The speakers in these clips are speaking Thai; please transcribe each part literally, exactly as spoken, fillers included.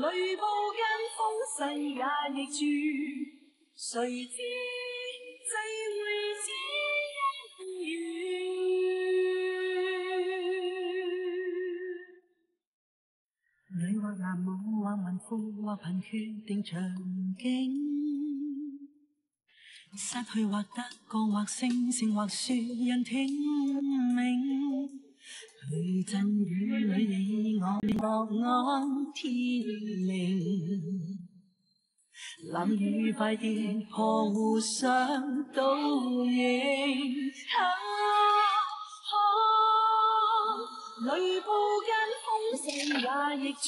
雷暴跟風勢也逆轉，誰知際會只因緣。女或男舞或民婦或貧血定場景，失去或得降或升，勝或輸人聽命。 雷震雨裏你我莫安天命，冷雨快跌破互相倒影。啊啊！雷暴間風勢也逆轉，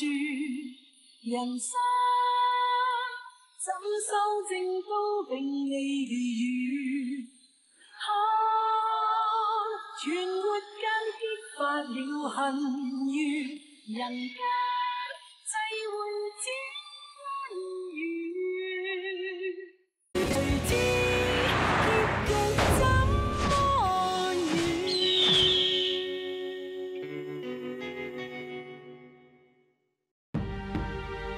人生怎修正都並未如願。啊！全沒。 發了恨怨，人間際會只因緣。誰知結局怎安於？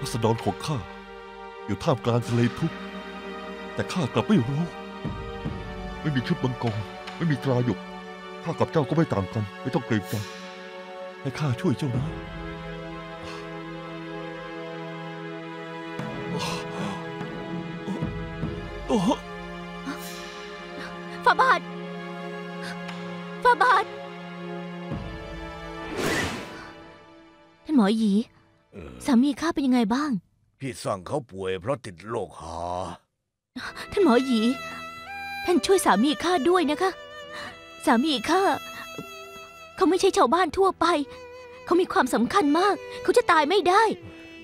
รัศดรของข้าอยู่ท่ามกลางทะเลทุกข์แต่ข้ากลับไม่รู้ไม่มีชุดบังกรไม่มีตราหยก ข้ากับเจ้าก็ไม่ต่างกันไม่ต้องเกรงใจให้ข้าช่วยเจ้านะฝ่าบาทฝ่าบาทท่านหมอหยีสามีข้าเป็นยังไงบ้างพี่สั่งเขาป่วยเพราะติดโรคหาท่านหมอหยีท่านช่วยสามีข้าด้วยนะคะ สามีข้าเขาไม่ใช่ชาวบ้านทั่วไปเขามีความสำคัญมากเขาจะตายไม่ได้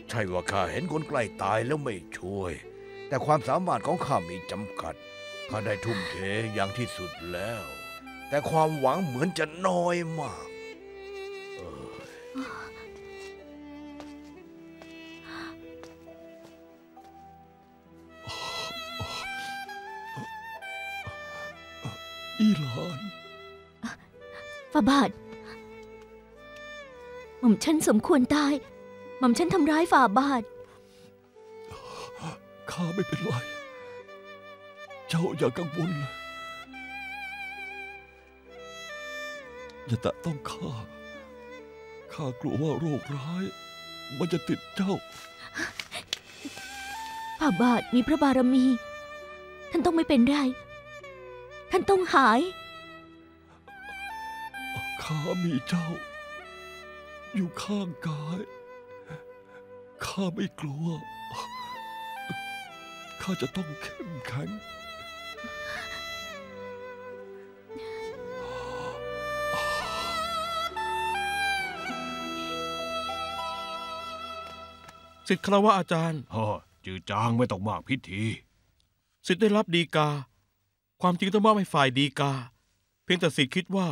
ใช่ว่าข้าเห็นคนใกล้ตายแล้วไม่ช่วยแต่ความสามารถของข้ามีจำกัดข้าได้ทุ่มเทอย่างที่สุดแล้วแต่ความหวังเหมือนจะน้อยมากเอออีหลาน ฝ่าบาทหม่อมฉันสมควรตายหม่อมฉันทำร้ายฝ่าบาทข้าไม่เป็นไรเจ้าอย่ากังวลเลยอย่าแตะต้องข้าข้ากลัวว่าโรคร้ายมันจะติดเจ้าฝ่าบาทมีพระบารมีท่านต้องไม่เป็นไรท่านต้องหายข้ามีเจ้าอยู่ข้างกายข้าไม่กลัวข้าจะต้องเข้มแข็งศิษย์คารวะอาจารย์พ่อจือจางไม่ต้องมากพิธีศิษย์ได้รับดีกาความจริงต้องมอบให้ฝ่ายดีกาเพียงแต่ศิษย์คิดว่า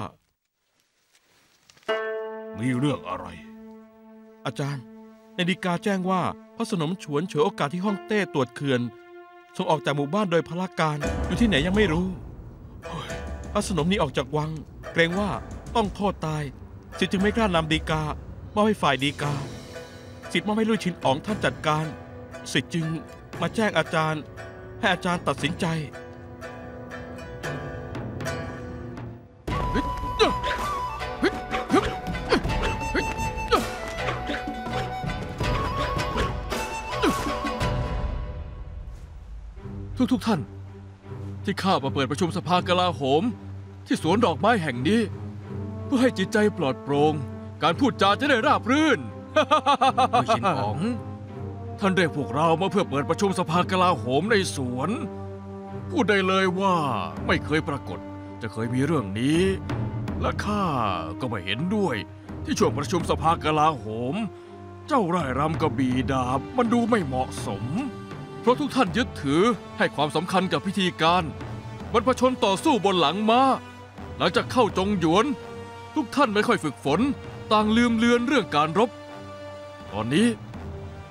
มีเรื่องอะไรอาจารย์ในดีกาแจ้งว่าพระสนมฉวนฉวยโอกาสที่ฮ่องเต้ตรวจเขื่อนส่งออกจากหมู่บ้านโดยพลการอยู่ที่ไหนยังไม่รู้พระสนมนี้ออกจากวังเกรงว่าต้องโทษตายศิษย์จึงไม่กล้านำดีกามอบให้ฝ่ายดีกาศิษย์มอบให้ลุยชินอ๋องท่านจัดการศิษย์จึงมาแจ้งอาจารย์ให้อาจารย์ตัดสินใจทุกๆท่านที่ข้ามาเปิดประชุมสภากลาโหมที่สวนดอกไม้แห่งนี้เพื่อให้จิตใจปลอดโปร่งการพูดจาจะได้ราบรื่นลุยชินอ๋องท่านเรียกพวกเรามาเพื่อเปิดประชุมสภากลาโหมในสวนพูดได้เลยว่าไม่เคยปรากฏจะเคยมีเรื่องนี้และข้าก็ไม่เห็นด้วยที่ช่วงประชุมสภากลาโหมเจ้าร่ายรำกระบี่ดาบมันดูไม่เหมาะสมเพราะทุกท่านยึดถือให้ความสำคัญกับพิธีการบรรพชนต่อสู้บนหลังม้าหลังจากเข้าจงหยวนทุกท่านไม่ค่อยฝึกฝนต่างลืมเลือนเรื่องการรบตอนนี้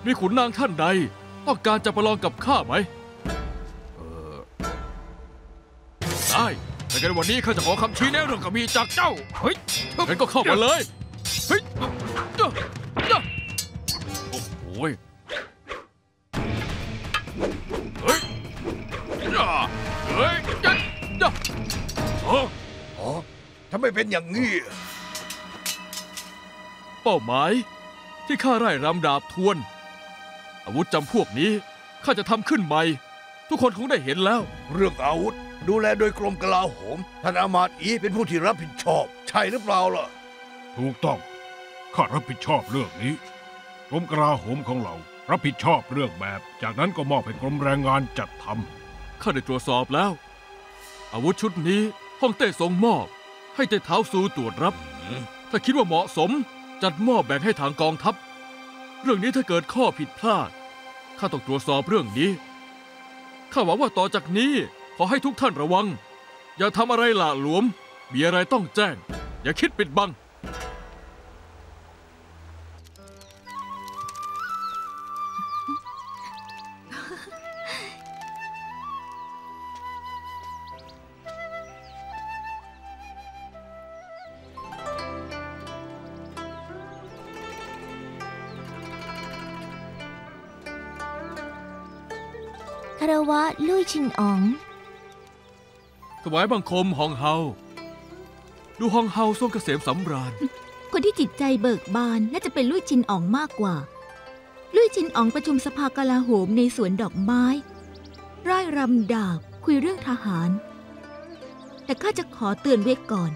มีขุนนางท่านใดต้องการจะประลองกับข้าไหมเออได้แต่กันวันนี้ข้าจะขอคำชี้แนะเรื่องกระบี่จากเจ้าเฮ้ยงั้นก็เข้ามาเลยเฮ้ยโอ้โห ำไมเป็นอย่างนี้เป้าหมายที่ข้าไล่รำดาบทวนอาวุธจำพวกนี้ข้าจะทำขึ้นใหม่ทุกคนคงได้เห็นแล้วเรื่องอาวุธดูแลโดยกรมกลาโหมท่านอามาตย์อีเป็นผู้ที่รับผิดชอบใช่หรือเปล่าล่ะถูกต้องข้ารับผิดชอบเรื่องนี้กรมกลาโหมของเรารับผิดชอบเรื่องแบบจากนั้นก็มอบให้กรมแรงงานจัดทำข้าได้ตรวจสอบแล้วอาวุธชุดนี้ฮ่องเต้ทรงมอบให้เต้เท้าซูตรวจรับถ้าคิดว่าเหมาะสมจัดมอบแบ่งให้ทางกองทัพเรื่องนี้ถ้าเกิดข้อผิดพลาดข้าต้องตรวจสอบเรื่องนี้ข้าหวังว่าต่อจากนี้ขอให้ทุกท่านระวังอย่าทำอะไรหละหลวมมีอะไรต้องแจ้งอย่าคิดปิดบังคารวะลุ่ยชิงอ๋องถวายบังคมฮองเฮาดูฮองเฮาทรงเกษมสำราญคนที่จิตใจเบิกบานน่าจะเป็นลุ่ยชินอ๋องมากกว่าลุ่ยชินอ๋องประชุมสภากลาโหมในสวนดอกไม้ร่ายรำดาบคุยเรื่องทหารแต่ข้าจะขอเตือนไว้ก่อน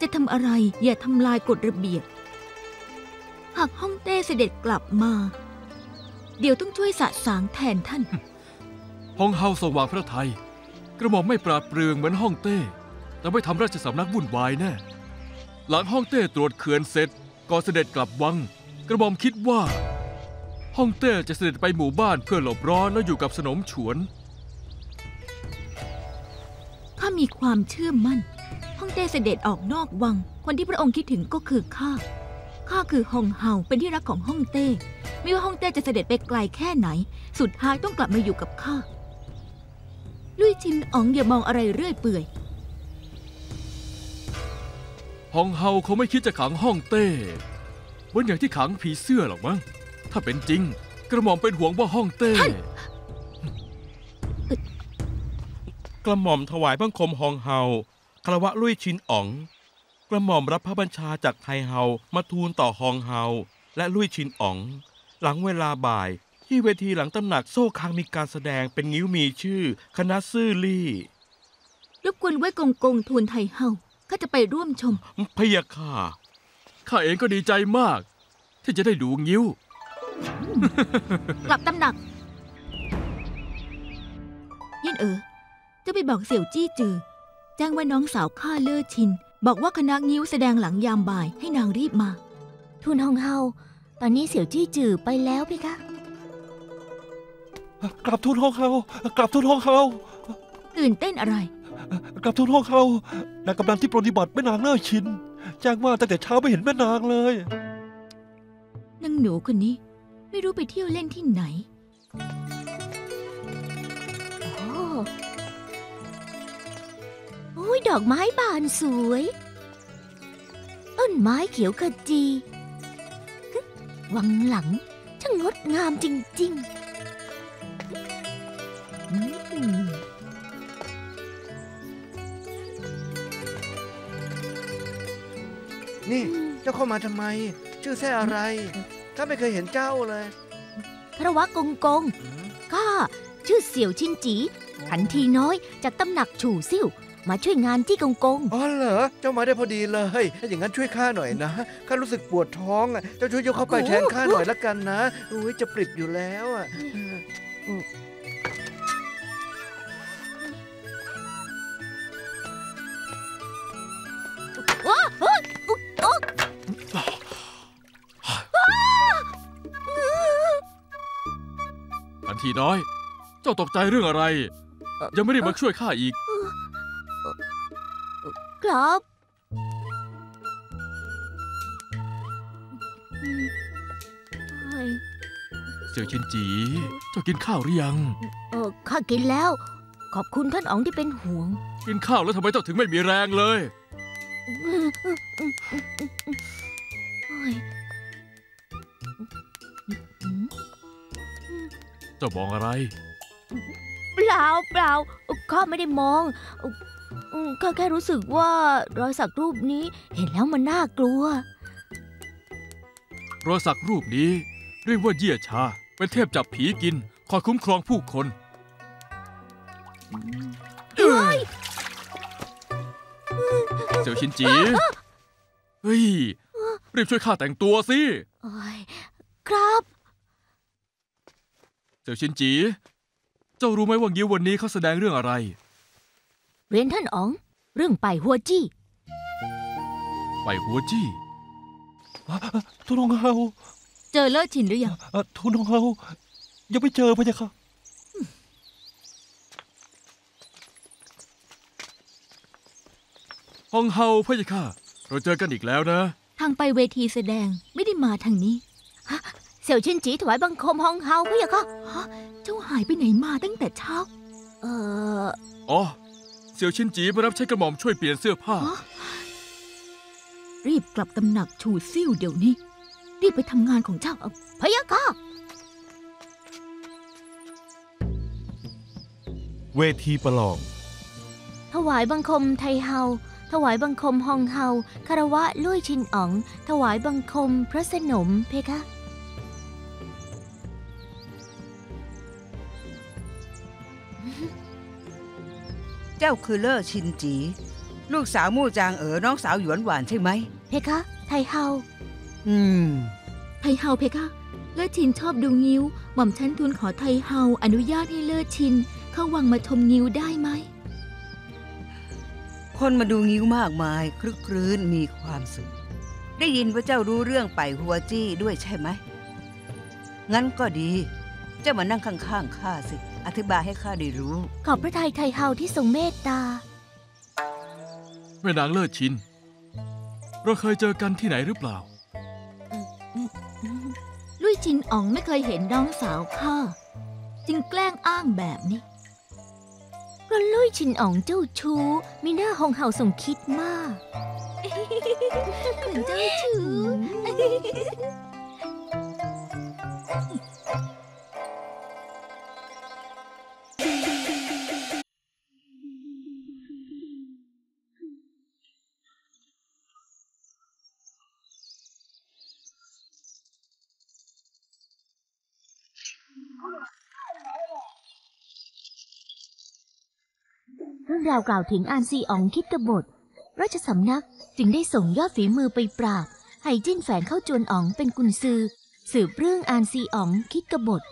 จะทำอะไรอย่าทำลายกฎระเบียบหากฮ่องเต้เสด็จกลับมาเดี๋ยวต้องช่วยสะสางแทนท่านฮองเฮาสว่างพระทัยกระหม่อมไม่ปราดเปรื่องเหมือนฮ่องเต้แต่ไม่ทำราชสำนักวุ่นวายแน่หลังฮ่องเต้ตรวจเขื่อนเสร็จก่อนเสด็จกลับวังกระหม่อมคิดว่าฮ่องเต้จะเสด็จไปหมู่บ้านเพื่อหลบร้อนแล้วอยู่กับสนมฉวนข้ามีความเชื่อมั่นฮ่องเต้เสด็จออกนอกวังคนที่พระองค์คิดถึงก็คือข้าข้าคือฮองเฮาเป็นที่รักของฮ่องเต้ไม่ว่าฮ่องเต้จะเสด็จไปไกลแค่ไหนสุดท้ายต้องกลับมาอยู่กับข้าลุ่ยชินอ๋องอย่ามองอะไรเรื่อยเปื่อยฮองเฮาเขาไม่คิดจะขังฮ่องเต้เหมือนอย่างที่ขังผีเสื้อหรอกมั้งถ้าเป็นจริงกระหม่อมเป็นห่วงว่าฮ่องเต้กระหม่อมถวายบังคมฮองเฮาคารวะลุ่ยชินอ๋องกระหม่อมรับพระบัญชาจากไทเฮามาทูลต่อฮองเฮาและลุ่ยชินอ๋องหลังเวลาบ่ายที่เวทีหลังตำหนักโซ่คางมีการแสดงเป็นงิ้วมีชื่อคณะซื่อลี่รบกวนไว้กงกงทูลไทเฮาข้าจะไปร่วมชมพะยะค่ะข้าเองก็ดีใจมากที่จะได้ดูงิ้วกลับตำหนักเย็นเอ๋อจะไปบอกเสี่ยวจี้จือแจ้งว่าน้องสาวข้าเล่อชินบอกว่าคณะงิ้วแสดงหลังยามบ่ายให้นางรีบมาทูลฮองเฮาตอนนี้เสี่ยวจี้จือไปแล้วพี่คะกลับทูลฮองเฮากลับทูลฮองเฮาตื่นเต้นอะไรกลับทูลฮองเฮานางกำลังที่ปฏิบัติแม่นางเล่อชินแจ้งว่าตั้งแต่เช้าไม่เห็นแม่นางเลยนางหนูคนนี้ไม่รู้ไปเที่ยวเล่นที่ไหนโอ้โอ้ยดอกไม้บานสวยต้นไม้เขียวขจีวังหลังช่างงดงามจริงๆนี่เจ้าเข้ามาทำไมชื่อแท้อะไรข้าไม่เคยเห็นเจ้าเลยพระวะกงกงข้าชื่อเสี่ยวชินจีขันทีน้อยจากตำหนักฉู่ซิ่วมาช่วยงานที่กงกงอ๋อเหรอเจ้ามาได้พอดีเลยถ้าอย่างนั้นช่วยข้าหน่อยนะข้ารู้สึกปวดท้องอ่ะเจ้าช่วยยกเข้าไปแทนข้าหน่อยละกันนะอุ้ยจะปริดอยู่แล้วอ่ะขันทีน้อยเจ้าตกใจเรื่องอะไรยังไม่ได้มาช่วยข้าอีกครับเสี่ยวชินจีเจ้ากินข้าวหรือยังเออข้ากินแล้วขอบคุณท่านอ๋องที่เป็นห่วงกินข้าวแล้วทำไมเจ้าถึงไม่มีแรงเลยเจ้ามองอะไรเปล่าเปล่าข้าไม่ได้มอง ข้าแค่รู้สึกว่ารอยสักรูปนี้เห็นแล้วมันน่ากลัวรอยสักรูปนี้เรียกว่าเยี่ยชาเป็นเทพจับผีกินคอยคุ้มครองผู้คนเสี่ยวชินจีเฮ้ยรีบช่วยข้าแต่งตัวสิครับเสี่ยวชินจีเจ้ารู้ไหมว่างิ้ววันนี้เขาแสดงเรื่องอะไรเรียนท่านอ๋องเรื่องไปหัวจี้ไปหัวจี้ทุนงเฮาเจอเลอชินหรือยังทุนงเฮายังไม่เจอพะยะค่ะฮองเฮาพะยะค่ะเราเจอกันอีกแล้วนะทางไปเวทีแสดงไม่ได้มาทางนี้เสี่ยวชินจีถวายบังคมฮองเฮาพะยะค่ะเจ้าหายไปไหนมาตั้งแต่เช้าเอออ๋อเสี่ยวชินจีมารับใช้กระหม่อมช่วยเปลี่ยนเสื้อผ้ารีบกลับตำหนักชูซิ่วเดี๋ยวนี้รีบไปทำงานของเจ้าพะยะค่ะเวทีประลองถวายบังคมไทเฮาถวายบังคมฮองเฮาคารวะลุ่ยชินอ๋องถวายบังคมพระสนมเพคะเจ้าคือเลอชินจีลูกสาวมู่จางเอ๋อน้องสาวหยวนหวานใช่ไหมเพคะไทเฮาอืมไทเฮาเพคะเลอชินชอบดูงิ้วหม่อมชั้นทูลขอไทเฮาอนุญาตให้เลอชินเข้าวังมาชมงิ้วได้ไหมคนมาดูงิ้วมากมายคลึกครื้นมีความสุขได้ยินว่าเจ้ารู้เรื่องไปหัวจี้ด้วยใช่ไหมงั้นก็ดีเจ้ามานั่งข้างๆข้าสิอธิบายให้ข้าได้รู้ขอบพระทัยไทเฮาที่ทรงเมตตาแม่นางเลิศชินเราเคยเจอกันที่ไหนหรือเปล่าลุ่ยชินอ๋องไม่เคยเห็นน้องสาวข้าจึงแกล้งอ้างแบบนี้เพราะลุ่ยชินอ๋องเจ้าชู้มีหน้าฮองเฮาส่งคิดมากเหมือนเจ้าชู้เรื่องราวกล่าวถึงอานซีอ๋องคิดกบฏราชสำนักจึงได้ส่งยอดฝีมือไปปราบไห่จิ้นแฝงเข้าจวนอ๋องเป็นกุนซือสืบเรื่องอานซีอ๋องคิดกบฏ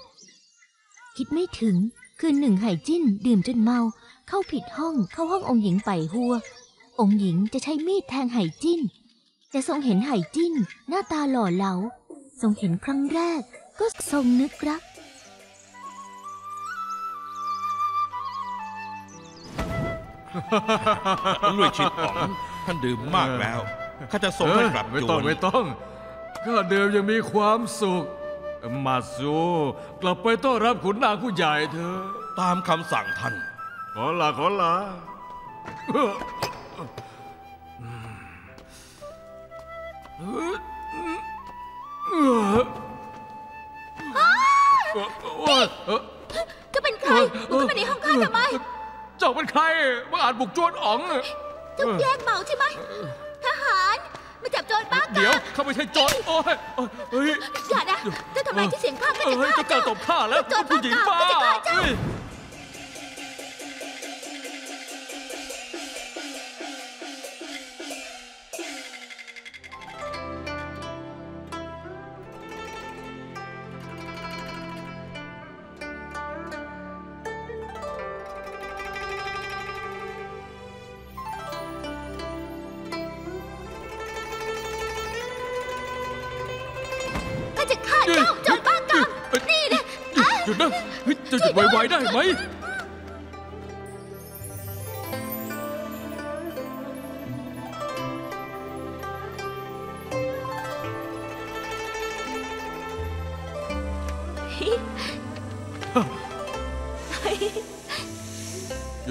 คิดไม่ถึงคืนหนึ่งไห่จิ้นดื่มจนเมาเข้าผิดห้องเข้าห้ององค์หญิงไปหัวองค์หญิงจะใช้มีดแทงไห่จิ้นจะทรงเห็นไห่จิ้นหน้าตาหล่อเหลาทรงเห็นครั้งแรกก็ทรงนึกรักลุ่ยชินอ๋องท่านดื่มมากแล้วข้าจะส่งให้กลับจวนไม่ต้องไม่ต้องข้าเดิมยังมีความสุขมาซูกลับไปต้อนรับขุนนางผู้ใหญ่เธอตามคำสั่งท่านขอลาขอลาก็เป็นใครก็มาในห้องข้าทำไมเจ้าเป็นใครมาอ่านบุกโจรอ๋องเจ้าแยกเหมาใช่ไหมทหารมาจับโจรบ้ากาเดี๋ยวเขาไม่ใช่โจรโอ้ยเฮ้ยอย่านะเจ้าทำไมที่เสียงข้าก็จะฆ่าเจ้าตบข้าแล้วโจรผู้หญิงบ้าจะฆ่าเจ้าจะหยุดไวๆได้ไหมหยุดหวาดอย่าขยับอยู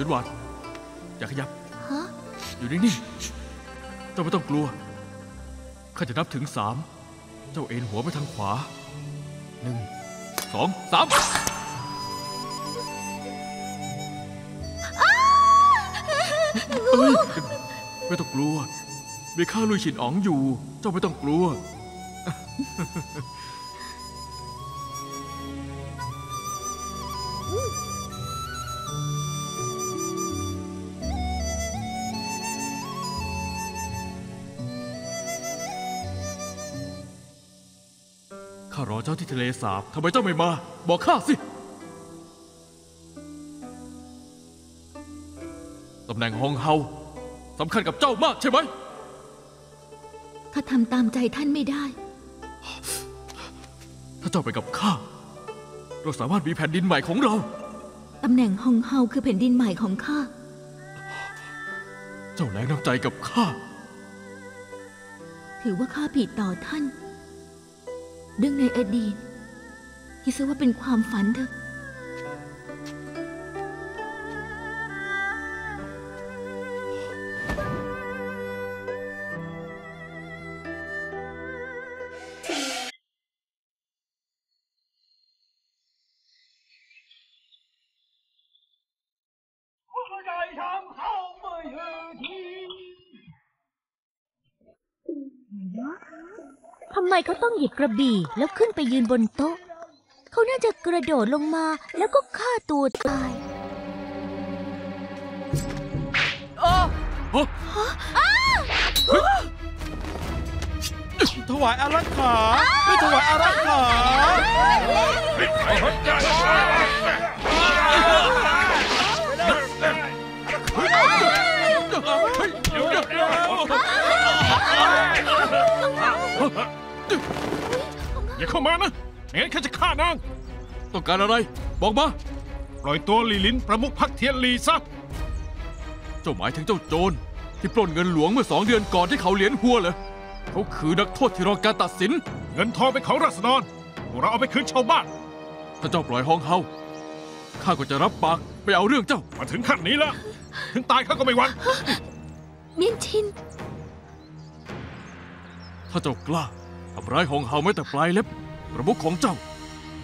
่นี่นี่เจ้าไม่ต้องกลัวข้าจะนับถึงสามเจ้าเอ็นหัวไปทางขวาหนึ่งสองสาม ไม่ต้องกลัวมีข้าลุยฉินอ๋องอยู่เจ้าไม่ต้องกลัวข้ารอเจ้าที่ทะเลสาบทำไมเจ้าไม่มาบอกข้าสิตำแหน่งฮองเฮาสำคัญกับเจ้ามากใช่ไหมข้าทำตามใจท่านไม่ได้ถ้าเจ้าไปกับข้าเราสามารถมีแผ่นดินใหม่ของเราตำแหน่งฮองเฮาคือแผ่นดินใหม่ของข้าเจ้าแรงน้ำใจกับข้าถือว่าข้าผิดต่อท่านเรื่องในอดีตคิดซะว่าเป็นความฝันเถอะทำไมเขาต้องหยิบกระบี่แล้วขึ้นไปยืนบนโต๊ะเขาน่าจะกระโดดลงมาแล้วก็ฆ่าตัวตายถวายอารักขาถวายอารักขาอย่าเข้ามานะไม่งั้นข้าจะฆ่านางต้องการอะไรบอกมาปล่อยตัวหลี่หลินประมุขพรรคเทียนหลีซะเจ้าหมายถึงเจ้าโจรที่ปล้นเงินหลวงเมื่อสองเดือนก่อนที่เขาเหลียนหัวเหรอเขาคือนักโทษที่รอการตัดสินเงินทองเป็นของราษฎรพวกเราเอาไปคืนชาวบ้านถ้าเจ้าปล่อยฮองเฮาข้าก็จะรับปากไปเอาเรื่องเจ้ามาถึงขั้นนี้แล้วถึงตายข้าก็ไม่หวั่นเมียนชินถ้าเจ้ากล้าทำร้ายฮองเฮาไม่แต่ปลายเล็บประมุขของเจ้า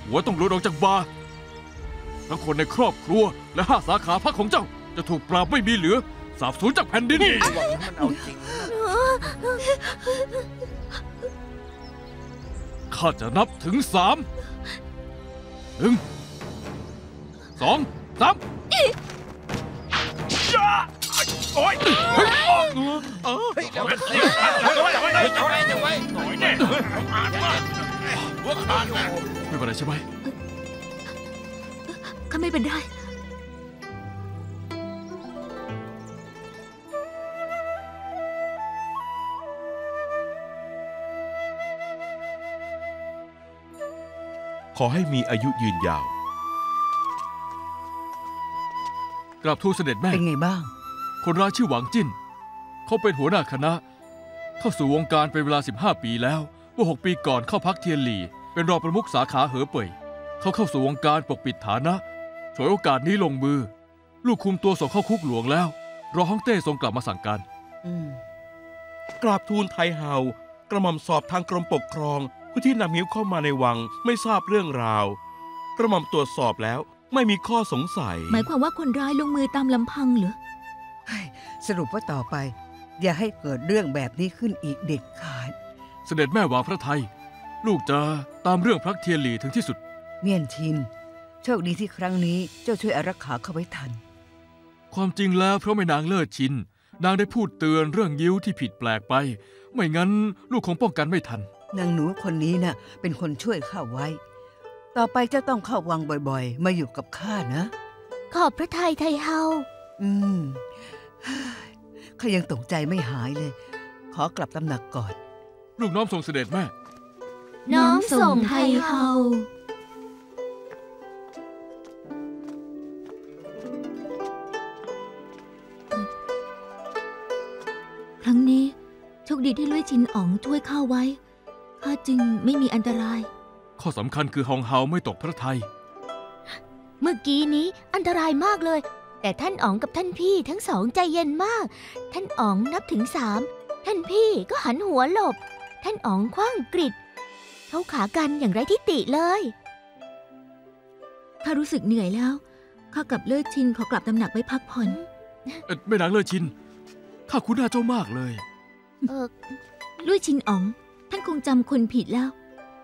หัวต้องหลุดออกจากบาทั้งคนในครอบครัวและห้าสาขาพรรคของเจ้าจะถูกปราบไม่มีเหลือสาบสูญจากแผ่นดินนี่ข้าจะนับถึงสามหนึ่งสองสามโอ้ยเออเอาไว้เอาไว้เอาไว้เอาไว้เอาไว้เนี่ยอ่านมาพวกอ่านไม่เป็นไรใช่ไหมข้าไม่เป็นไรขอให้มีอายุยืนยาวกราบทูลเสด็จแม่เป็นไงบ้างคนร้ายชื่อหวังจิ้นเขาเป็นหัวหน้าคณะเข้าสู่วงการเป็นเวลาสิบห้าปีแล้วเมื่อหกปีก่อนเข้าพรรคเทียนหลี่เป็นรองประมุขสาขาเหอเป่ยเขาเข้าสู่วงการปกปิดฐานะฉวยโอกาสนี้ลงมือลูกคุมตัวส่งเข้าคุกหลวงแล้วรอฮ่องเต้ทรงกลับมาสั่งการกราบทูลไทเฮากระหม่อมสอบทางกรมปกครองผู้ที่นำหิ้วเข้ามาในวังไม่ทราบเรื่องราวกระหม่อมตรวจสอบแล้วไม่มีข้อสงสัยหมายความว่าคนร้ายลงมือตามลำพังเหรอสรุปว่าต่อไปอย่าให้เกิดเรื่องแบบนี้ขึ้นอีกเด็ดขาดเสด็จแม่วางพระทัยลูกจะตามเรื่องพรรคเทียนหลี่ถึงที่สุดเมียนชินโชคดีที่ครั้งนี้เจ้าช่วยอารักขาเข้าไว้ทันความจริงแล้วเพราะแม่นางเลิศชินนางได้พูดเตือนเรื่องยิ้วที่ผิดแปลกไปไม่งั้นลูกคงป้องกันไม่ทันนางหนูคนนี้น่ะเป็นคนช่วยข้าไว้ต่อไปเจ้าต้องเข้าวังบ่อยๆมาอยู่กับข้านะขอบพระทัยไทเฮาอืมข้ายังตกใจไม่หายเลยขอกลับตำหนักก่อนลูกน้อมส่งเสด็จแม่น้อมส่งไทเฮาครั้งนี้โชคดีที่ลุยชินอ๋องช่วยข้าไว้ข้าจึงไม่มีอันตรายข้อสำคัญคือฮองเฮาไม่ตกพระทัยเมื่อกี้นี้อันตรายมากเลยแต่ท่านอ๋องกับท่านพี่ทั้งสองใจเย็นมากท่านอ๋องนับถึงสามท่านพี่ก็หันหัวหลบท่านอ๋องคว้างกริดเข้าขากันอย่างไร้ทิฏฐิเลยข้ารู้สึกเหนื่อยแล้วข้ากับเลิศชินขอกลับตำหนักไปพักผ่อน แม่นางเลื่อชินข้าคุ้นหน้าเจ้ามากเลยเออลุ่ยชินอ๋องท่านคงจำคนผิดแล้ว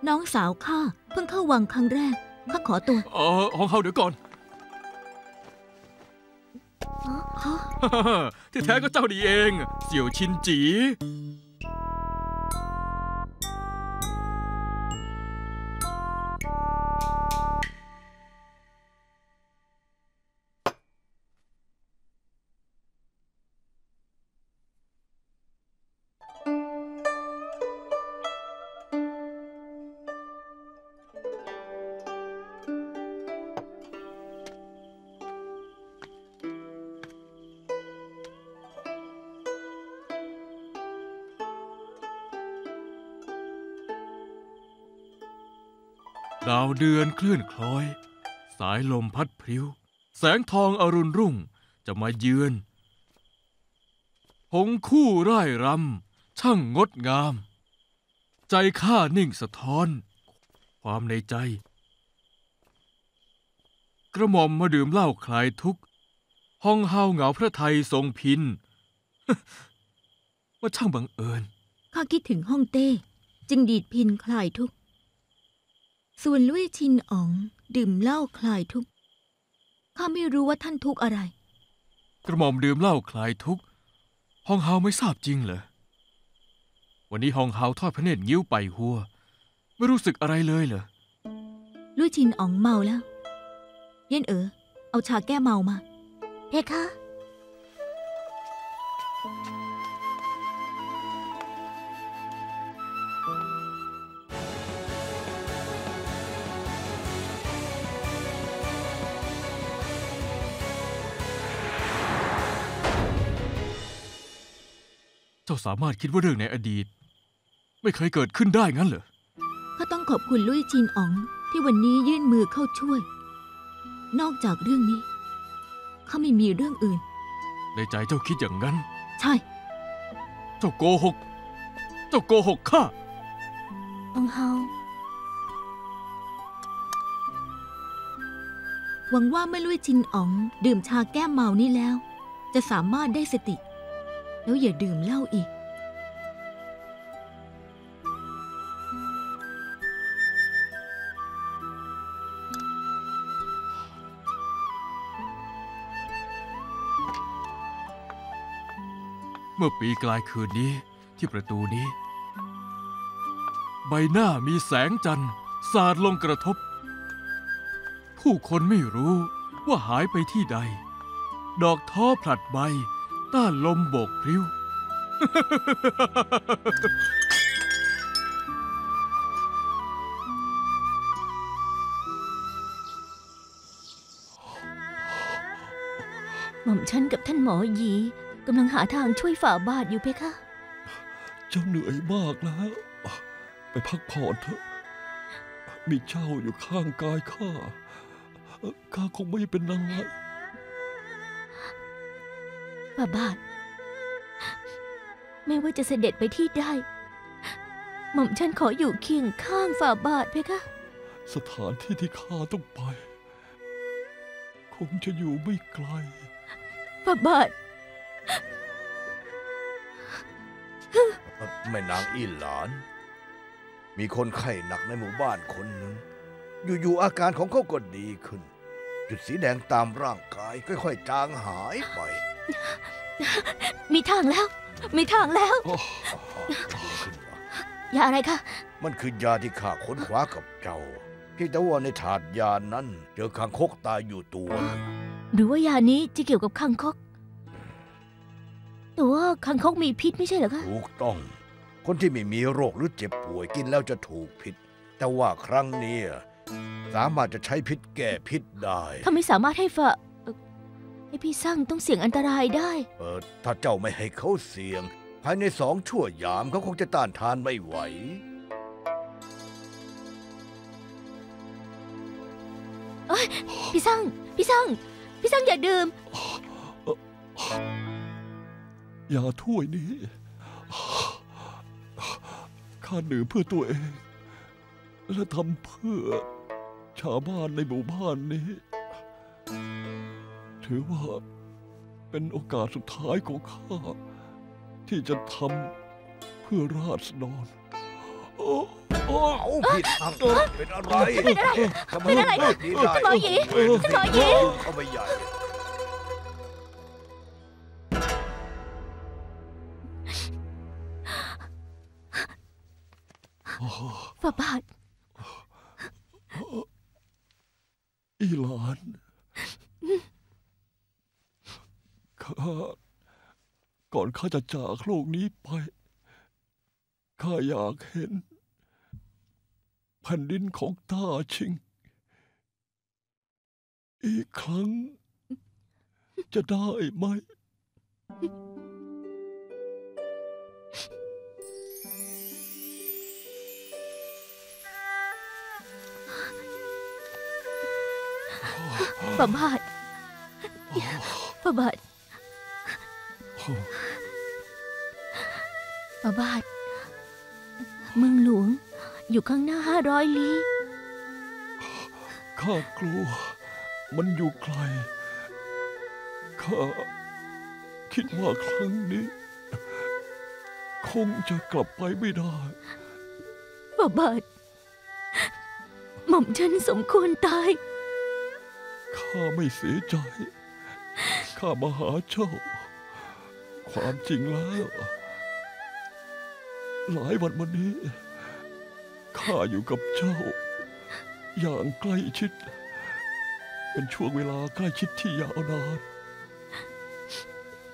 น้องสาวข้าเพิ่งเข้าวังครั้งแรกข้าขอตัวเออของเขาเดี๋ยวก่อนที่แท้ก็เจ้าดีเองเสี่ยวชินจีดาวเดือนเคลื่อนคล้อยสายลมพัดพริ้วแสงทองอรุณรุ่งจะมาเยือนหงคู่ร่ายรำช่างงดงามใจข้านิ่งสะท้อนความในใจกระหม่อมมาดื่มเหล้าคลายทุกข์ห้องเฮาเหงาพระไทยทรงพินว่าช่างบังเอิญข้าคิดถึงห้องเต้จึงดีดพินคลายทุกข์ส่วนลุ่ยชินอ๋องดื่มเหล้าคลายทุกข์ข้าไม่รู้ว่าท่านทุกข์อะไรกระหม่อมดื่มเหล้าคลายทุกข์ฮองเฮาไม่ทราบจริงเหรอวันนี้ฮองเฮาทอดพระเนตรยิ้วไปหัวไม่รู้สึกอะไรเลยเหรอลุ่ยชินอ๋องเมาแล้วเย็นเอ๋อเอาชาแก้เมามาเพคะเจ้าสามารถคิดว่าเรื่องในอดีตไม่เคยเกิดขึ้นได้งั้นเหรอข้าต้องขอบคุณลุ่ยชินอ๋องที่วันนี้ยื่นมือเข้าช่วยนอกจากเรื่องนี้ข้าไม่มีเรื่องอื่นในใจเจ้าคิดอย่างนั้นใช่เจ้าโกหกเจ้าโกหกข้าฮองเฮาหวังว่าเมื่อลุ่ยชินอ๋องดื่มชาแก้เมานี้แล้วจะสามารถได้สติแล้วอย่าดื่มเหล้าอีกเมื่อปีกลายคืนนี้ที่ประตูนี้ใบหน้ามีแสงจันทร์สาดลงกระทบผู้คนไม่รู้ว่าหายไปที่ใดดอกท้อผลัดใบต้านลมโบกพริ้ว หม่อมฉันกับท่านหมอหยีกำลังหาทางช่วยฝ่าบาทอยู่เพคะเจ้าเหนื่อยมากแล้วไปพักผ่อนเถอะมีเจ้าอยู่ข้างกายข้าข้าคงไม่เป็นอะไรฝ่าบาทไม่ว่าจะเสด็จไปที่ใดหม่อมฉันขออยู่เคียงข้างฝ่าบาทเพคะสถานที่ที่ข้าต้องไปคงจะอยู่ไม่ไกลฝ่าบาทแม่นางอี้หลานมีคนไข้หนักในหมู่บ้านคนหนึ่งอยู่ๆอาการของเขาก็ดีขึ้นจุดสีแดงตามร่างกายค่อยๆจางหายไปมีทางแล้วมีทางแล้วยาอะไรคะมันคือยาที่ข้าค้นคว้ากับเจ้าที่แต่ว่าในถาดยานั้นเจอคางคกตายอยู่ตัวหรือว่ายานี้จะเกี่ยวกับคางคกแต่ว่าคางคกมีพิษไม่ใช่เหรอคะถูกต้องคนที่ไม่มีโรคหรือเจ็บป่วยกินแล้วจะถูกพิษแต่ว่าครั้งนี้สามารถจะใช้พิษแก้พิษได้ถ้าไม่สามารถให้ฝ่าให้พี่สร้างต้องเสี่ยงอันตรายได้เออถ้าเจ้าไม่ให้เขาเสี่ยงภายในสองชั่วยามเขาคงจะต้านทานไม่ไหวเอ้ยพี่สร้างพี่สร้างพี่สร้างอย่าดื่มอย่าถ้วยนี้ข้าดื่มเพื่อตัวเองและทำเพื่อชาวบ้านในหมู่บ้านนี้ถือว่าเป็ เป็นโอกาสสุดท้ายของข้าที่จะทำเพื่อราษฎรเอาผิดทางเป็นอะไรเป็นอะไรเป็นอะไรสมอหยีสมอหยีเข้าไปใหญ่ฝ่าบาทอีหลานข้าก่อนข้าจะจากโลกนี้ไปข้าอยากเห็นแผ่นดินของต้าชิงอีกครั้งจะได้ไหมฝ่าบาทฝ่าบาทฝ่าบาทเมืองหลวงอยู่ข้างหน้าห้าร้อยลี้ข้ากลัวมันอยู่ไกลข้าคิดว่าครั้งนี้คงจะกลับไปไม่ได้ฝ่าบาทหม่อมฉันสมควรตายข้าไม่เสียใจข้ามาหาเจ้าความจริงแล้วหลายวันมานี้ข้าอยู่กับเจ้าอย่างใกล้ชิดเป็นช่วงเวลาใกล้ชิดที่ยาวนาน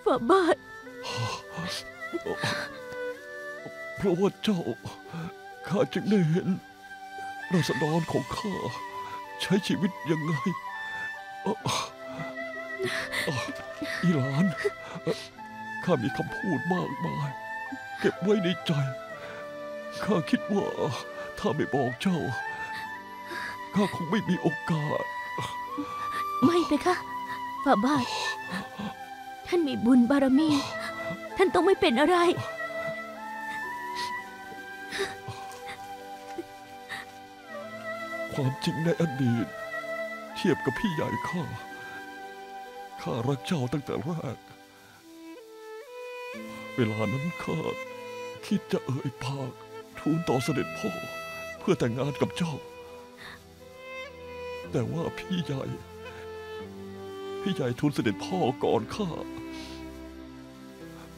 ฝ่าบาทเพราะว่าเจ้าข้าจึงได้เห็นราษฎรของข้าใช้ชีวิตยังไงอีหลานข้ามีคำพูดมากมายเก็บไว้ในใจข้าคิดว่าถ้าไม่บอกเจ้าข้าคงไม่มีโอกาสไม่ไปค่ะฝ่าบาทท่านมีบุญบารมีท่านต้องไม่เป็นอะไรความจริงในอดีตเทียบกับพี่ใหญ่ข้าข้ารักเจ้าตั้งแต่แรกเวลานั้นข้าคิดจะเอ่ยปากทูลต่อเสด็จพ่อเพื่อแต่งงานกับเจ้าแต่ว่าพี่ใหญ่พี่ใหญ่ทูลเสด็จพ่อก่อนข้า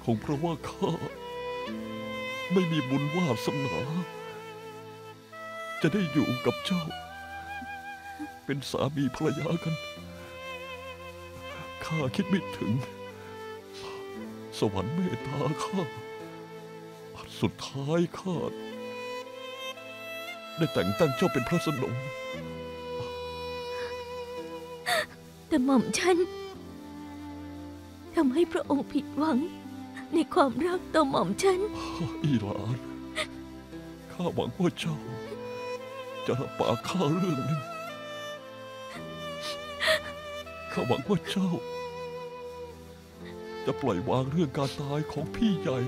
คงเพราะว่าข้าไม่มีบุญวาสนาจะได้อยู่กับเจ้าเป็นสามีภรรยากันข้าคิดไม่ถึงสวรรค์เมตตาข้าสุดท้ายข้าได้แต่งตั้งเจ้าเป็นพระสนมแต่หม่อมฉันทำให้พระองค์ผิดหวังในความรักต่อหม่อมฉันอีหลานข้าหวังว่าเจ้าจะรับปากข้าเรื่องหนึ่งข้าหวังว่าเจ้าจะปล่อยวางเรื่องการตายของพี่ใหญ่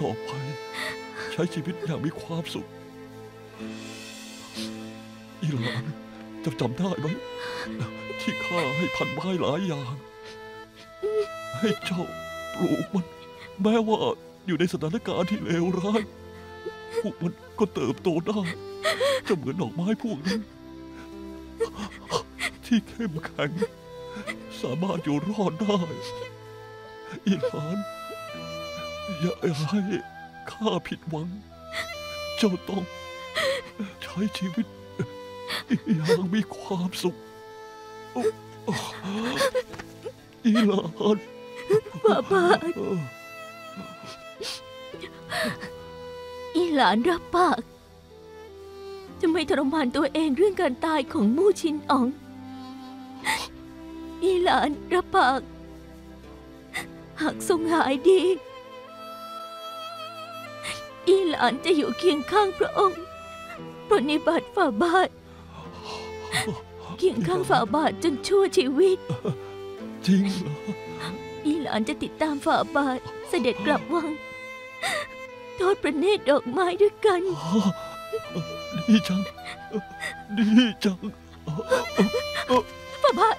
ต่อไปใช้ชีวิตอย่างมีความสุขอีหลานจะจำได้ไหมที่ข้าให้พันไม้หลายอย่างให้เจ้าปลูกมันแม้ว่าอยู่ในสถานการณ์ที่เลวร้ายพวกมันก็เติบโตได้จะเหมือนดอกไม้พวกนั้นที่เข้มแข็งสามารถอยู่รอดได้อีหลานอย่าให้ข้าผิดหวังเจ้าต้องใช้ชีวิตอย่างมีความสุขอีหลานฝ่าบาทอีหลานรับปากจะไม่ทรมานตัวเองเรื่องการตายของมู่ชินอ๋องอีหลานรับปากหากทรงหายดีอีหลานจะอยู่เคียงข้างพระองค์ปรนนิบัติฝ่าบาทเคียงข้างฝ่าบาทจนชั่วชีวิตจริงเหรออีหลานจะติดตามฝ่าบาทเสด็จกลับวังทอดพระเนตรดอกไม้ด้วยกันดีจังดีจังฝ่าบาท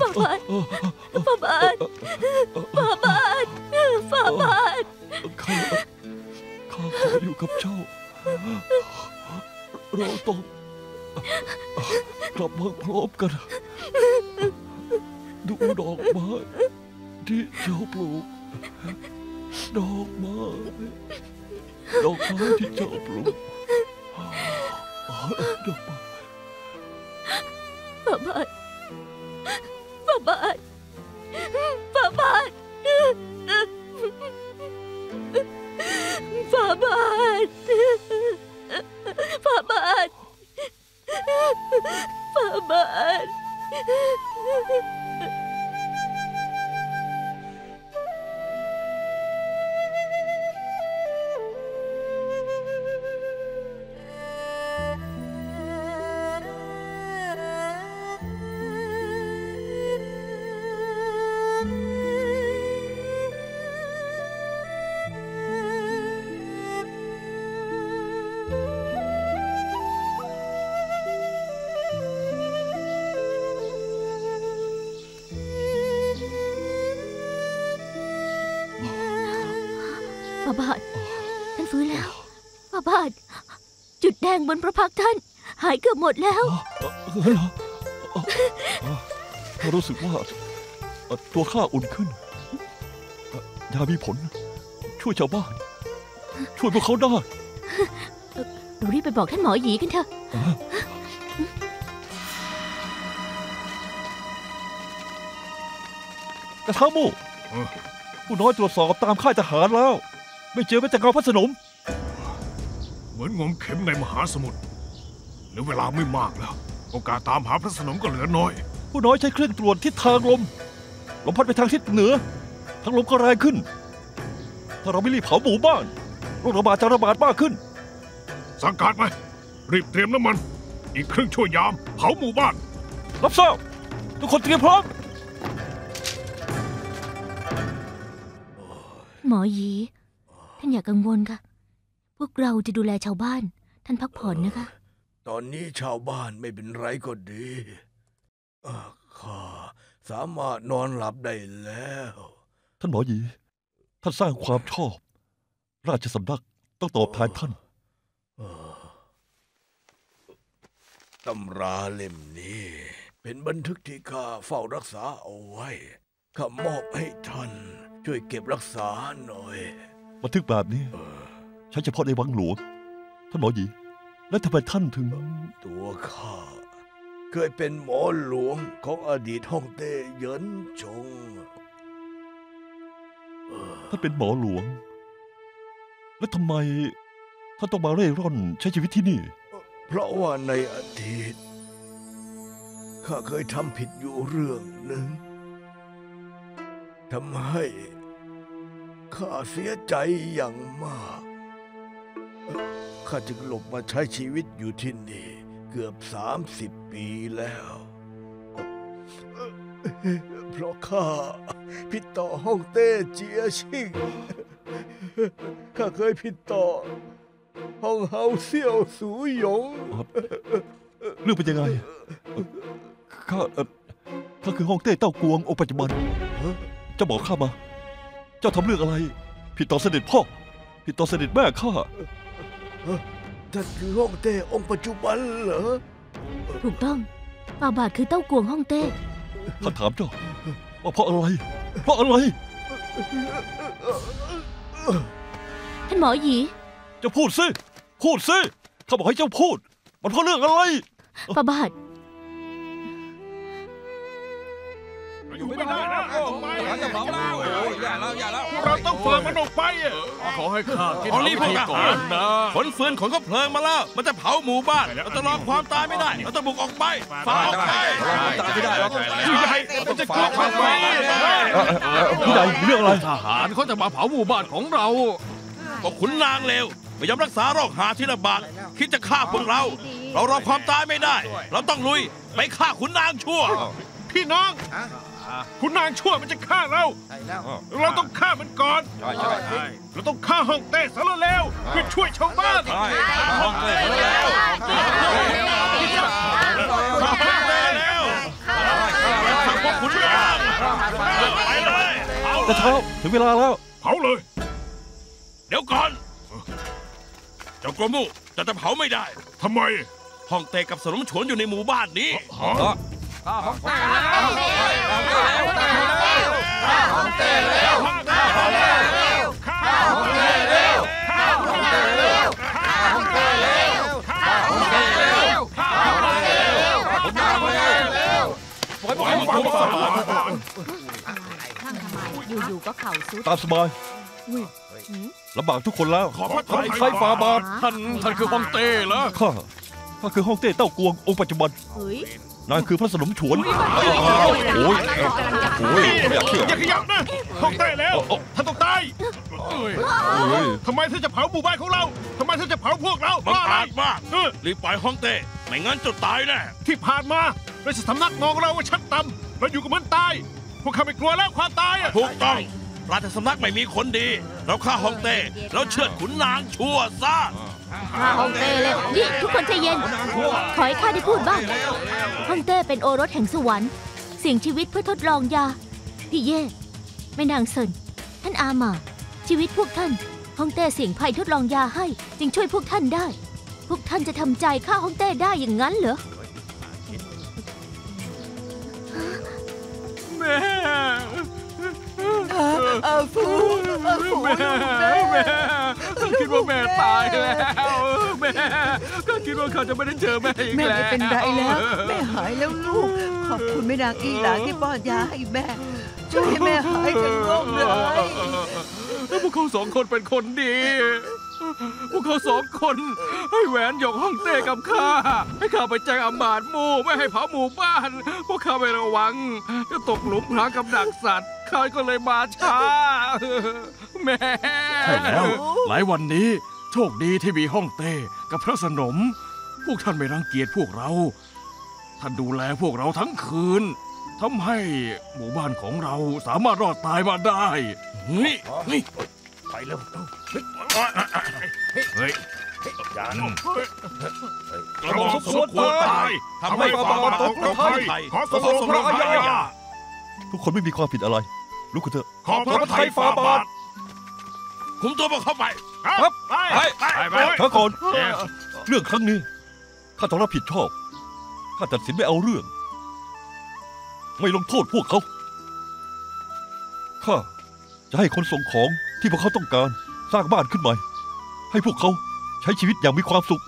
ฝ่าบาทฝ่าบาทฝ่าบาทฝ่าบาทข้าข้าขออยู่กับเจ้าเราต้องกลับมาพร้อมกันดูดอกไม้ที่เจ้าปลูกดอกไม้ดอกไม้ที่เจ้าปลูกดอกไม้ฝ่าบาทฝ่าบาทฝ่าบาทฝ่าบาทฝ่าบาทฝ่าบาทบนพระพักท่านหายเกือบหมดแล้วข้ารู้สึกว่าตัวข้าอุ่นขึ้นยามีผลช่วยชาวบ้านช่วยพวกเขาได้เรารีบไปบอกท่านหมอหยีกันเถอะกระท้าโม่ผู้น้อยตรวจสอบตามค่ายทหารแล้วไม่เจอแม้แต่เงาพระสนมเหมือนงมเข็มในมหาสมุทรหรือเวลาไม่มากแล้วโอกาสตามหาพระสนมก็เหลือน้อยผู้น้อยใช้เครื่องตรวจทิศทางลมลมพัดไปทางทิศเหนือทางลมก็แรงขึ้นถ้าเราไม่รีบเผาหมู่บ้านโรคระบาดจะระบาดมากขึ้นสั่งการไปรีบเตรียมน้ำมันอีกครึ่งชั่วยามเผาหมู่บ้านรับทราบทุกคนเตรียมพร้อมหมอหยีท่านอย่ากังวลค่ะพวกเราจะดูแลชาวบ้านท่านพักผ่อนนะคะตอนนี้ชาวบ้านไม่เป็นไรก็ดีข้าสามารถนอนหลับได้แล้วท่านหมอหยีท่านสร้างความชอบราชสำนักต้องตอบแทนท่านตำราเล่มนี้เป็นบันทึกที่ข้าเฝ้ารักษาเอาไว้ข้ามอบให้ท่านช่วยเก็บรักษาหน่อยบันทึกแบบนี้ใช้เฉพาะในวังหลวงท่านหมอหยีแล้วทำไมท่านถึงตัวข้าเคยเป็นหมอหลวงของอดีตฮ่องเต้เหยินจงท่านเป็นหมอหลวงแล้วทำไมท่านต้องมาเร่ร่อนใช้ชีวิตที่นี่เพราะว่าในอดีตข้าเคยทำผิดอยู่เรื่องหนึ่งทำให้ข้าเสียใจอย่างมากข้าจึงหลบมาใช้ชีวิตอยู่ที่นี่เกือบสามสิบปีแล้วเพราะข้าผิดต่อฮ่องเต้เจียชิงข้าเคยผิดต่อฮ่องเฮาเซี่ยวสูหยงเรื่องเป็นยังไงข้าข้าคือฮ่องเต้เต้ากวงองค์ปัจจุบันเจ้าบอกข้ามาเจ้าทำเรื่องอะไรผิดต่อเสด็จพ่อผิดต่อเสด็จแม่ข้าท่านคือฮ่องเต้องค์ปัจจุบันเหรอถูกต้องป่าบาทคือเต้ากวงฮ่องเต้ข้าถามเจ้าว่าเพราะอะไรเพราะอะไรท่านหมอหยีจะพูดสิพูดสิข้าบอกให้เจ้าพูดมันเพราะเรื่องอะไรป่าบาทอยู่ไม่ได้นะเราต้องฝืนมันออกไปขอให้ข้ากินรีบพวกทหารนะขนฟืนขนก็เพลิงมาแล้วมันจะเผาหมู่บ้านเราจะรอความตายไม่ได้เราต้องบุกออกไปฝ่าออกไปไม่ได้ผู้ใหญ่มันจะกลัวความตายผู้ใหญ่เรื่องอะไรทหารเขาจะมาเผาหมู่บ้านของเราก็ขุนนางเลวไม่ยอมรักษาโรคหาที่ระบาดคิดจะฆ่าพวกเราเรารอความตายไม่ได้เราต้องลุยไปฆ่าขุนนางชั่วพี่น้องคุณนางชั่วมันจะฆ่าเราเราต้องฆ่ามันก่อนเราต้องฆ่าฮ่องเต้ซะแล้วเพื่อช่วยชาวบ้านฮ่องเต้แล้ว แต่เช้าถึงเวลาแล้วเผาเลยเดี๋ยวก่อนเจ้ากรมลูกแต่จะเผาไม่ได้ทำไมห้องเตะกับสนมฉวนอยู่ในหมู่บ้านนี้ห้องเตะแล้วห้องเตะแล้วห้องเตะแล้วห้องเตะแล้วห้องเตะแล้วห้องเตะแล้วห้องเตะแล้วห้องเตะแล้วห้องเตะแล้วปล่อยปล่อยปล่อยปล่อยข้างทำไมอยู่ๆก็เข่าซุดตามสบายลำบากทุกคนแล้วขอพระไทยไฟฟ้าบาทท่านท่านคือห้องเต้เหรอข้าข้าคือห้องเต้เต้ากวงองค์ปัจจุบันนายคือพระสนมฉวนโอ้ยโอ้ยอย่าขยับนะห้องเต้แล้วท่านต้องตายทำไมท่านจะเผาหมู่บ้านของเราทำไมท่านจะเผาพวกเราบ้าอะไรบ้ารีบปล่อยห้องเต้ไม่งั้นจะตายแน่ที่ผ่านมาเราจะสำนักมองเราว่าชั้นต่ำเราอยู่กับมันตายพวกข้าไม่กลัวแล้วความตายถูกต้องราชสำนักไม่มีคนดีเราฆ่าฮ่องเต้แล้วเชือดขุนนางชั่วซะฆ่าฮ่องเต้เลยนี่ทุกคนใจเย็นขอให้ข้าได้พูดบ้างฮ่องเต้เป็นโอรสแห่งสวรรค์เสี่ยงชีวิตเพื่อทดลองยาพี่เย่แม่นางเซินท่านอาหม่าชีวิตพวกท่านฮ่องเต้เสี่ยงภัยทดลองยาให้จึงช่วยพวกท่านได้พวกท่านจะทำใจฆ่าฮ่องเต้ได้อย่างนั้นเหรอแม่อาฟูอาฟูแม่แม่ก็คิดว่าแม่ตายแล้วแม่ก็คิดว่าเขาจะไม่ได้เจอแม่อีกแล้วแม่ไม่เป็นไรแล้วแม่หายแล้วลูกขอบคุณแม่นางอีหลาที่ป้อนยาให้แม่ช่วยให้แม่หายจากโรคเลยแล้วพวกเขาสองคนเป็นคนดีพวกเขาสองคนให้แหวนหยกห้องเต้กับข้าให้ข้าไปแจ้งอำมาตย์หมู่ไม่ให้เผาหมู่บ้านพวกข้าไม่ระวังจะตกหลุมพรางกับดักสัตว์ข้าก็เลยมาช้าแม่ใช่แล้วหลายวันนี้โชคดีที่มีห้องเต้กับพระสนมพวกท่านไม่รังเกียจพวกเราท่านดูแลพวกเราทั้งคืนทำให้หมู่บ้านของเราสามารถรอดตายมาได้นี่นี่ไปเร็วเฮ้ยอย่าหนุ่มกระบอกสมควรตายทำให้กระบอกตกลงไปขอสมรภูมิยาทุกคนไม่มีความผิดอะไรลุกขึ้นเถอะขอพระไทยฟาบาทคุมตัวพวกเข้าไปครับไปไปไปเถอะก่อนเรื่องครั้งนี้ข้าต้องรับผิดชอบข้าตัดสินไม่เอาเรื่องไม่ลงโทษพวกเขาข้าจะให้คนส่งของที่พวกเขาต้องการสร้างบ้านขึ้นใหม่ให้พวกเขาใช้ชีวิตอย่างมีความสุข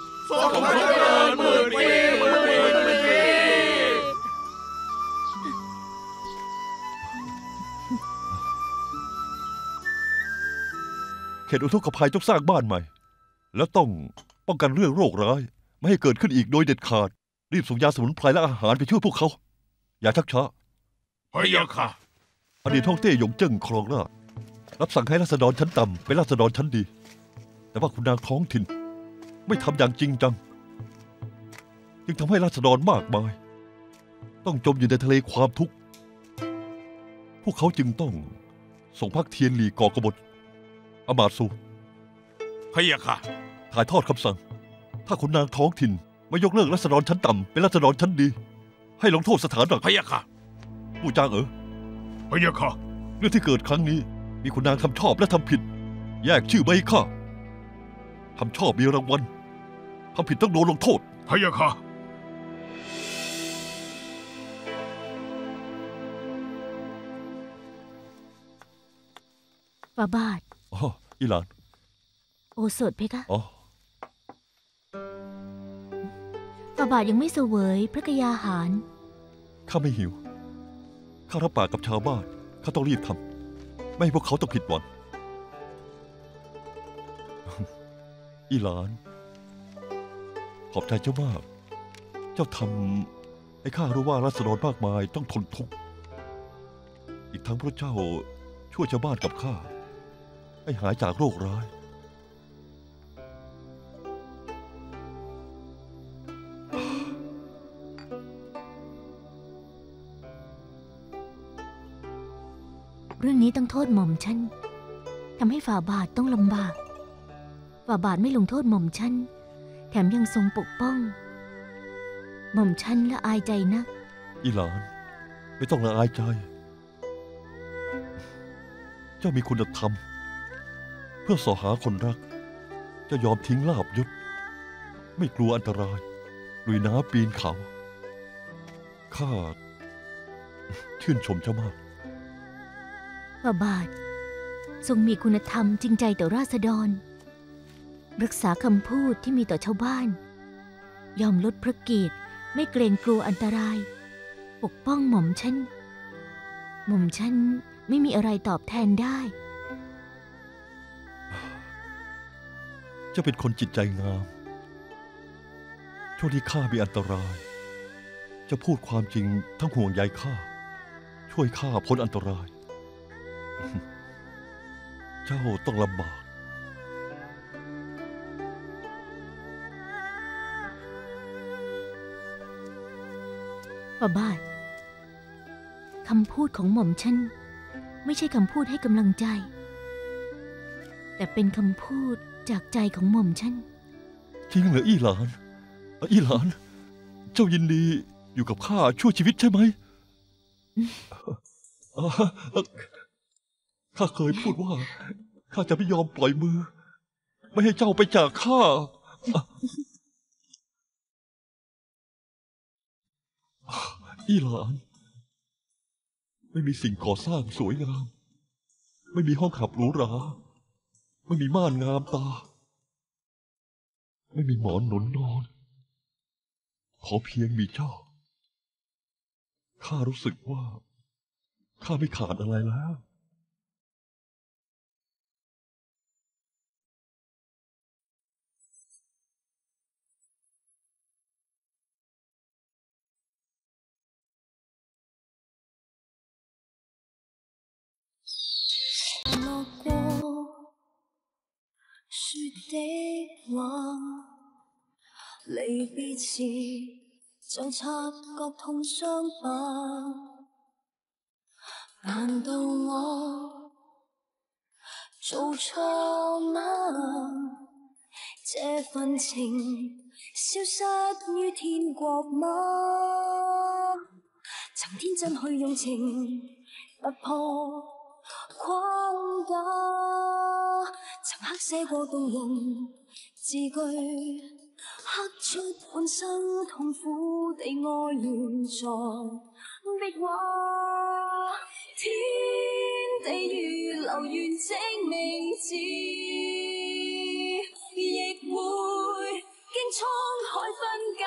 เขตอุทกภัยต้องสร้างบ้านใหม่และต้องป้องกันเรื่องโรคร้ายไม่ให้เกิดขึ้นอีกโดยเด็ดขาดรีบส่งยาสมุนไพรและอาหารไปช่วยพวกเขาอย่าชักช้าเฮ้ยค่ะอดีตฮ่องเต้หยงเจิ้งครองราชรับสั่งให้ราษฎรชั้นต่ำเป็นราษฎรชั้นดีแต่ว่าคุณนางท้องถิ่นไม่ทำอย่างจริงจังจึงทำให้ราษฎรมากมายต้องจมอยู่ในทะเลความทุกข์พวกเขาจึงต้องส่งพรรคเทียนหลีก่อกบฏอำมาตย์ซูพะยะค่ะถ่ายทอดคำสั่งถ้าคุณนางท้องถิ่นไม่ยกเลิกราษฎรชั้นต่ำเป็นราษฎรชั้นดีให้ลงโทษสถานหนักพะยะค่ะผู้จ้างเอ๋อพะยะค่ะเรื่องที่เกิดครั้งนี้มีคุณนางทำชอบและทำผิดแยกชื่อไปข้าทำชอบมีรางวัลทำผิดต้องโดนลงโทษพะยะค่ะฝาบาทอ๋ออีหลานโอสถเพคะอ๋อฝาบาทยังไม่เสวยพระกยาหารข้าไม่หิวข้ารับปากกับชาวบ้านข้าต้องรีบทำไม่ให้พวกเขาต้องผิดหวังอีหลานขอบใจเจ้ามากเจ้าทำให้ข้ารู้ว่าราษฎรมากมายต้องทนทุกข์อีกทั้งพระเจ้าช่วยชาวบ้านกับข้าให้หายจากโรคร้ายเรื่องนี้ต้องโทษหม่อมฉันทำให้ฝ่าบาทต้องลำบากฝ่าบาทไม่ลงโทษหม่อมฉันแถมยังทรงปกป้องหม่อมฉันละอายใจนักอีหลานไม่ต้องละอายใจ เจ้ามีคุณธรรมเพื่อสอหาคนรักจะยอมทิ้งลาภยศไม่กลัวอันตรายลุยน้ำปีนเขาข้าชื่นชมเจ้ามากพระบาททรงมีคุณธรรมจริงใจต่อราษฎรรักษาคำพูดที่มีต่อชาวบ้านยอมลดพระเกียรติไม่เกรงกลัวอันตรายปกป้องหม่อมฉันหม่อมฉันไม่มีอะไรตอบแทนได้เจ้าเป็นคนจิตใจงามช่วงที่ข้ามีอันตรายจะพูดความจริงทั้งห่วงใยข้าช่วยข้าพ้นอันตรายเจ้าต้องลำบากพระบาทคำพูดของหม่อมฉันไม่ใช่คำพูดให้กำลังใจแต่เป็นคำพูดจากใจของหม่อมฉันจริงเหรออีหลานอีหลานเจ้ายินดีอยู่กับข้าชั่วชีวิตใช่ไหมข้าเคยพูดว่าข้าจะไม่ยอมปล่อยมือไม่ให้เจ้าไปจากข้าอีหลานไม่มีสิ่งก่อสร้างสวยงามไม่มีห้องขับหรูหราไม่มีม่านงามตาไม่มีหมอนหนุนนอนขอเพียงมีเจ้าข้ารู้สึกว่าข้าไม่ขาดอะไรแล้ว的話，離別時像擦角痛傷疤。難道我做錯嗎？這份情消失於天國嗎？曾天真去用情突破框架。曾刻寫過動人字句，刻出半生痛苦地愛現在壁畫。天地預留完整未至，亦會經滄海分隔。